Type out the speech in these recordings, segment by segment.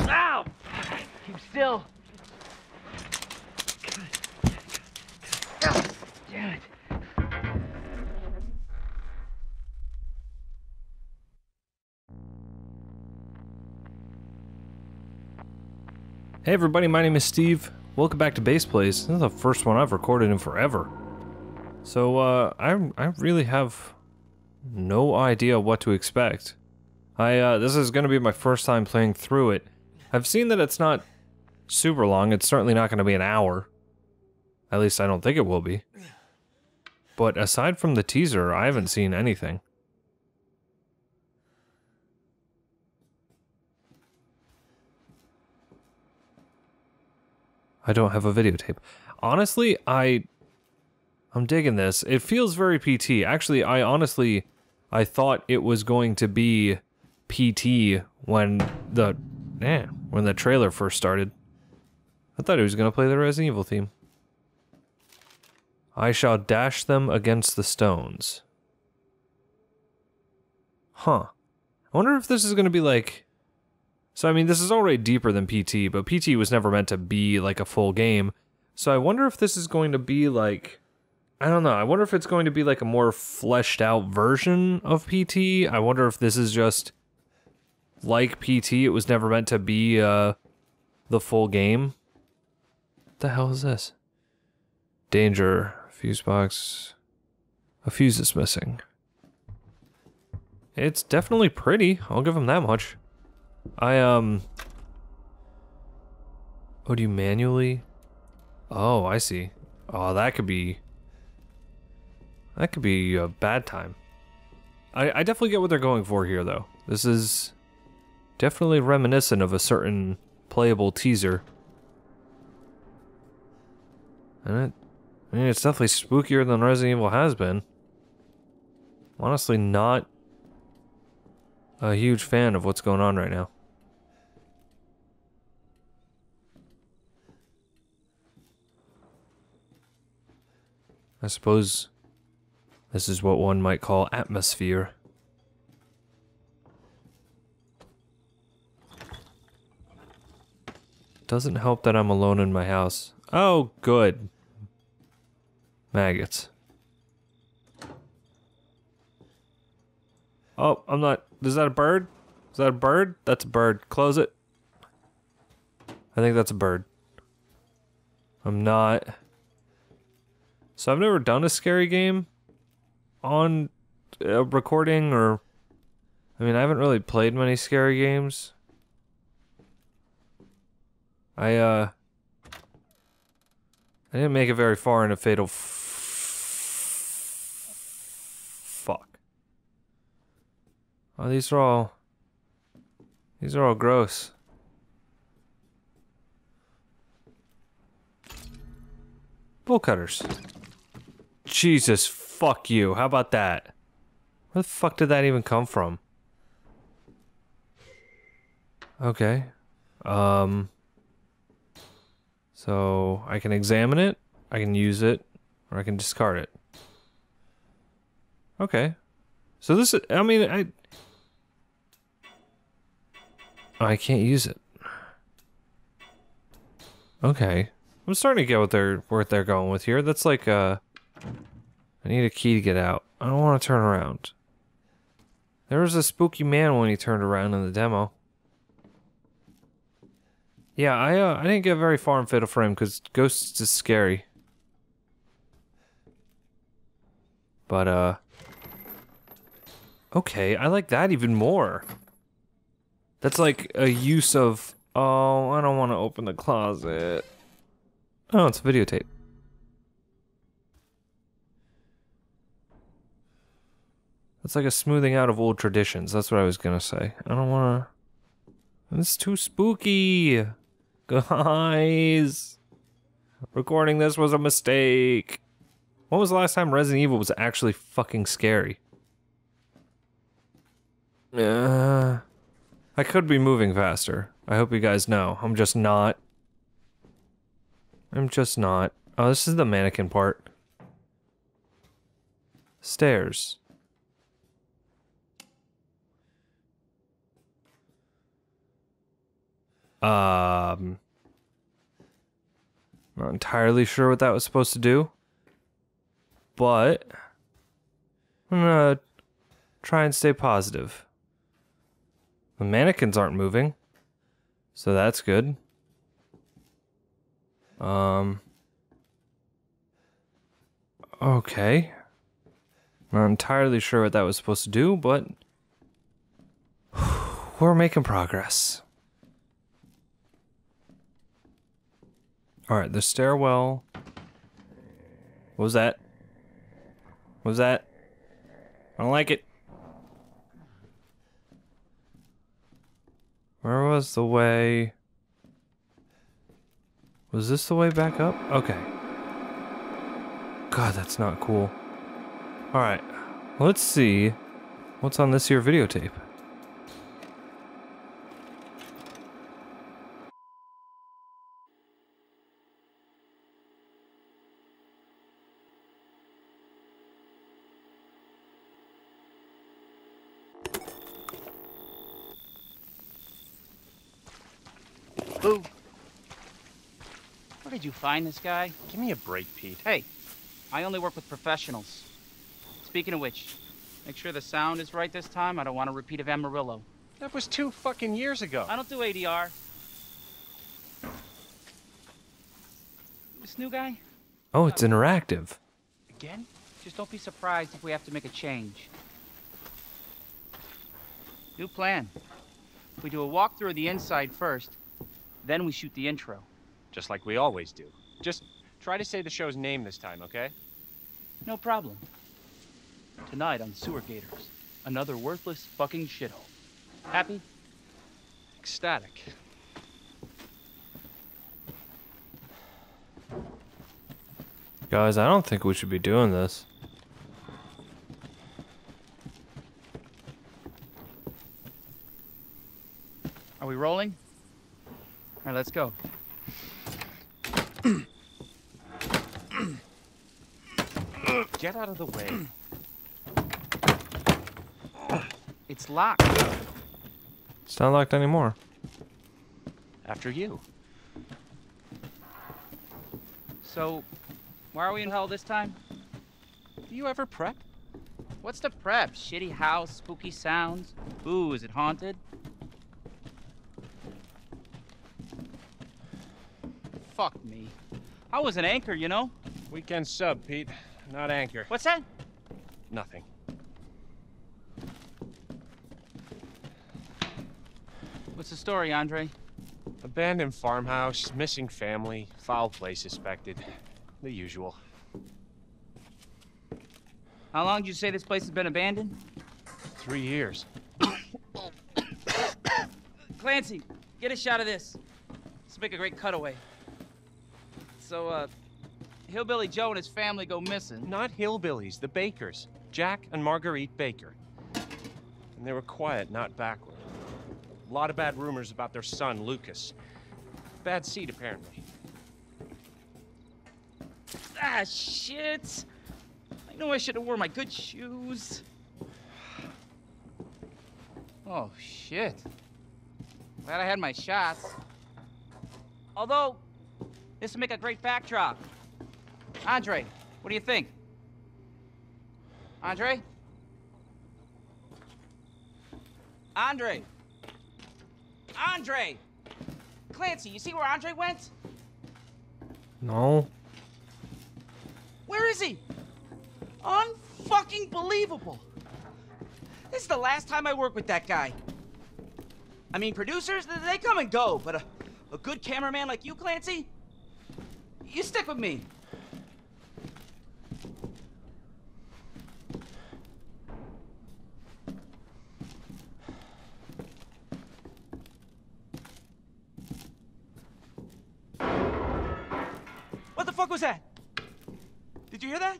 Ow! Keep still. Damn it. Hey everybody, my name is Steve. Welcome back to Base Plays. This is the first one I've recorded in forever. So, I really have no idea what to expect. This is gonna be my first time playing through it. I've seen that it's not super long, it's certainly not gonna be an hour. At least I don't think it will be. But aside from the teaser, I haven't seen anything. I don't have a videotape. Honestly, I'm digging this. It feels very PT. Actually, I thought it was going to be PT when the trailer first started. I thought it was gonna play the Resident Evil theme. I shall dash them against the stones. Huh. I wonder if this is gonna be like... So I mean, this is already deeper than PT, but PT was never meant to be like a full game. So I wonder if this is going to be like... I don't know, I wonder if it's going to be like a more fleshed out version of PT. I wonder if this is just... like PT, it was never meant to be, the full game. What the hell is this? Danger. Fuse box. A fuse is missing. It's definitely pretty, I'll give him that much. Oh, do you manually? Oh, I see. Oh, that could be... that could be a bad time. I definitely get what they're going for here, though. This is definitely reminiscent of a certain playable teaser. And I mean, it's definitely spookier than Resident Evil has been. Honestly, not a huge fan of what's going on right now. I suppose this is what one might call atmosphere. Doesn't help that I'm alone in my house. Oh, good. Maggots. Oh, I'm not... is that a bird? Is that a bird? That's a bird. Close it. I think that's a bird. I'm not... so I've never done a scary game on a recording, or... I mean, I haven't really played many scary games. I didn't make it very far in a Fatal Fuck. Oh, these are all gross. Bull cutters. Jesus, fuck you. How about that? Where the fuck did that even come from? Okay. So, I can examine it, I can use it, or I can discard it. Okay. So this is, I mean, I can't use it. Okay. I'm starting to get what they're going with here. That's like, I need a key to get out. I don't want to turn around. There was a spooky man when he turned around in the demo. Yeah, I didn't get very far in Fatal Frame because ghosts is scary. But okay, I like that even more. That's like a use of... oh, I don't want to open the closet. Oh, it's a videotape. That's like a smoothing out of old traditions. That's what I was gonna say. I don't want to... it's too spooky. Guys, recording this was a mistake. When was the last time Resident Evil was actually fucking scary? I could be moving faster. I hope you guys know. I'm just not. I'm just not. Oh, this is the mannequin part. Stairs. I'm not entirely sure what that was supposed to do, but I'm gonna try and stay positive. The mannequins aren't moving, so that's good. Okay. I'm not entirely sure what that was supposed to do, but we're making progress. Alright, the stairwell. What was that? What was that? I don't like it. Where was the way? Was this the way back up? Okay. God, that's not cool. Alright, let's see what's on this here videotape. Boo! Where did you find this guy? Give me a break, Pete. Hey, I only work with professionals. Speaking of which, make sure the sound is right this time. I don't want a repeat of Amarillo. That was 2 fucking years ago. I don't do ADR. This new guy? Oh, it's interactive. Again? Just don't be surprised if we have to make a change. New plan. We do a walkthrough of the inside first, then we shoot the intro. Just like we always do. Just try to say the show's name this time, okay? No problem. Tonight on Sewer Gators, another worthless fucking shithole. Happy? Ecstatic. Guys, I don't think we should be doing this. Are we rolling? All right, let's go. Get out of the way. It's locked. It's not locked anymore. After you. So, why are we in hell this time? Do you ever prep? What's the prep? Shitty house, spooky sounds. Ooh, is it haunted? Fuck me. I was an anchor, you know? Weekend sub, Pete. Not anchor. What's that? Nothing. What's the story, Andre? Abandoned farmhouse, missing family, foul play suspected. The usual. How long did you say this place has been abandoned? 3 years. Clancy, get a shot of this. This will make a great cutaway. So, Hillbilly Joe and his family go missing. Not hillbillies, the Bakers. Jack and Marguerite Baker. And they were quiet, not backward. A lot of bad rumors about their son, Lucas. Bad seed, apparently. Ah, shit! I know I should have worn my good shoes. Oh, shit. Glad I had my shots. Although, this would make a great backdrop. Andre, what do you think? Andre? Andre! Andre! Clancy, you see where Andre went? No. Where is he? Unfucking believable. This is the last time I work with that guy. I mean, producers, they come and go, but a good cameraman like you, Clancy, you stick with me. What was that? Did you hear that?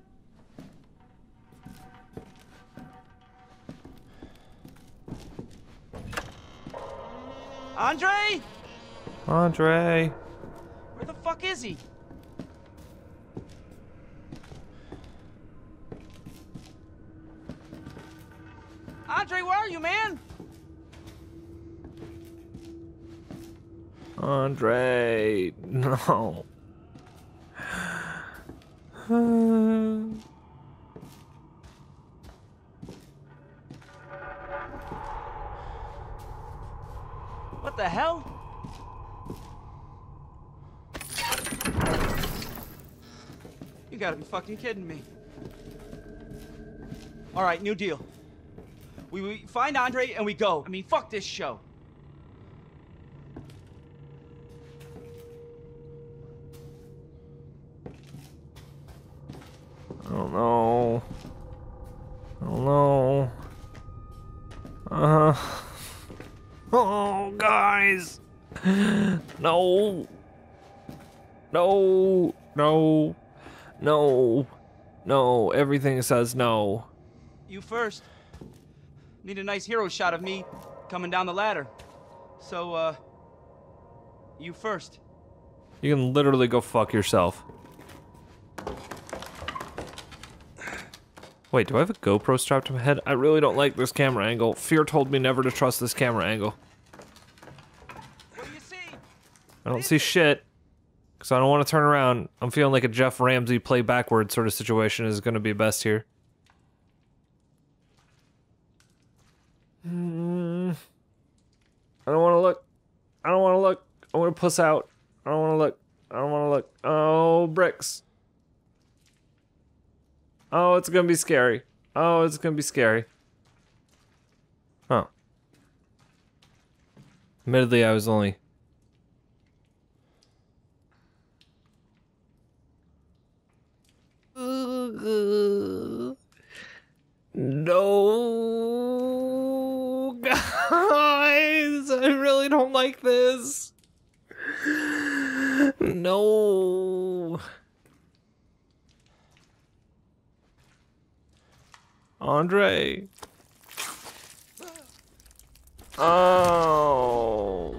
Andre? Andre? Where the fuck is he? Andre, where are you, man? Andre, no. What the hell? You gotta be fucking kidding me. All right, new deal. We find Andre and we go. I mean, fuck this show. I don't know. Oh, guys. No. Everything says no. You first. Need a nice hero shot of me coming down the ladder. So, you first. You can literally go fuck yourself. Wait, do I have a GoPro strapped to my head? I really don't like this camera angle. Fear told me never to trust this camera angle. What do you see? I don't see shit, because I don't want to turn around. I'm feeling like a Jeff Ramsey play backwards sort of situation is going to be best here. I don't want to look. I don't want to look. I want to puss out. I don't want to look. I don't want to look. Oh, bricks. Oh, it's gonna be scary. Oh, it's gonna be scary. Huh. Admittedly, I was only... No, guys, I really don't like this. No. Andre. Oh.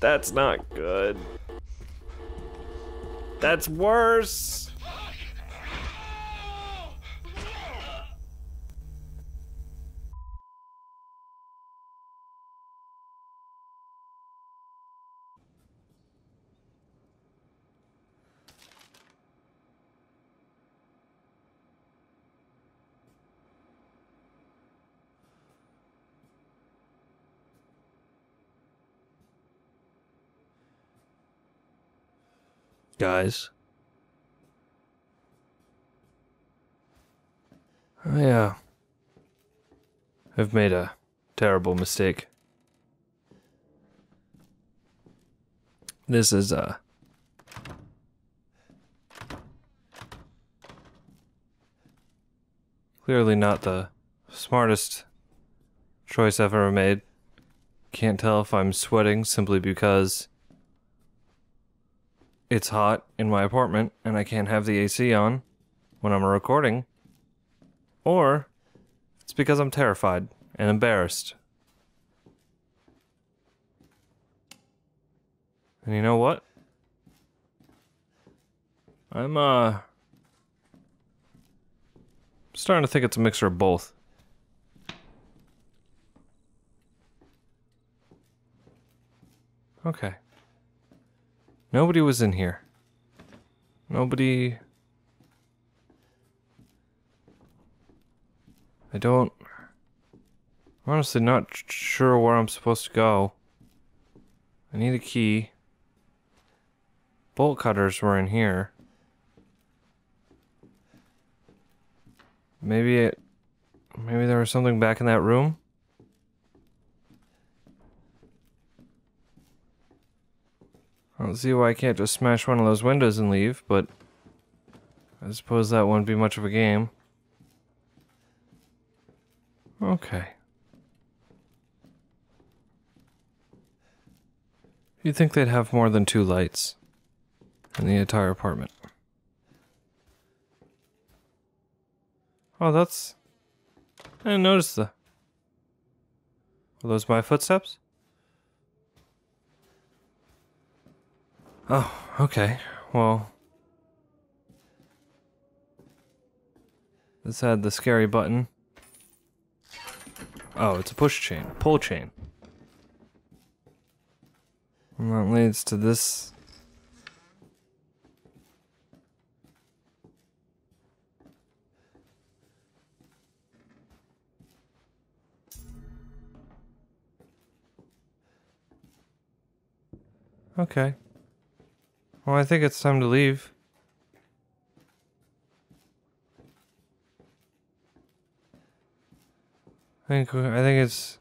That's not good. That's worse. Guys. I've made a terrible mistake. This is clearly not the smartest choice I've ever made. Can't tell if I'm sweating simply because it's hot in my apartment, and I can't have the AC on when I'm recording. Or it's because I'm terrified and embarrassed. And you know what? I'm, starting to think it's a mixture of both. Okay. Nobody was in here. Nobody... I'm honestly not sure where I'm supposed to go. I need a key. Bolt cutters were in here. Maybe there was something back in that room? I don't see why I can't just smash one of those windows and leave, but I suppose that wouldn't be much of a game. Okay. You'd think they'd have more than 2 lights in the entire apartment. Oh, that's... I didn't notice the... Are those my footsteps? Oh, okay. Well, this had the scary button. Oh, it's a push chain, pull chain. And that leads to this. Okay. Well, I think it's time to leave. I think it's...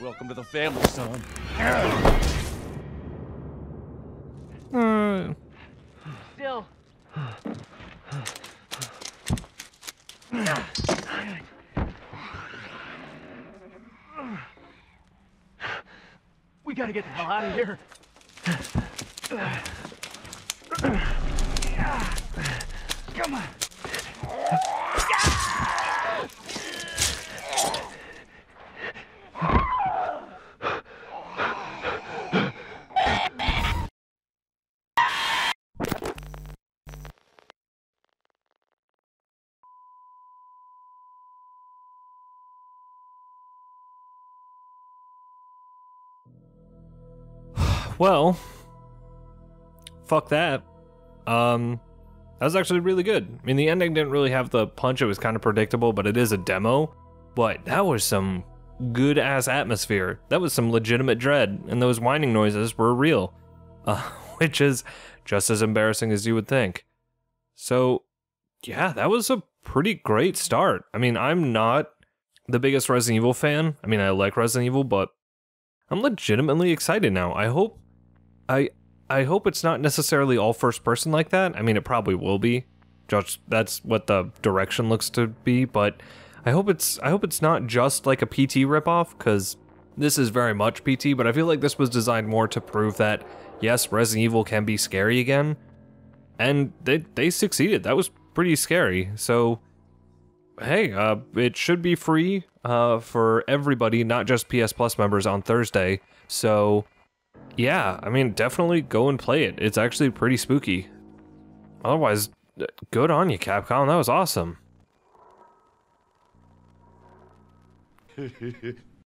Welcome to the family, son. Still. We gotta get the hell out of here. Come on. Well, fuck that. That was actually really good. I mean, the ending didn't really have the punch. It was kind of predictable, but it is a demo. But that was some good ass atmosphere. That was some legitimate dread, and those whining noises were real, which is just as embarrassing as you would think. So yeah, that was a pretty great start. I mean, I'm not the biggest Resident Evil fan. I mean, I like Resident Evil, but I'm legitimately excited now. I hope it's not necessarily all first person like that. I mean, it probably will be. Just that's what the direction looks to be, but I hope it's not just like a PT ripoff, because this is very much PT, but I feel like this was designed more to prove that yes, Resident Evil can be scary again. And they succeeded. That was pretty scary. So hey, it should be free for everybody, not just PS Plus members, on Thursday. So yeah, I mean, definitely go and play it. It's actually pretty spooky. Otherwise, good on you, Capcom. That was awesome.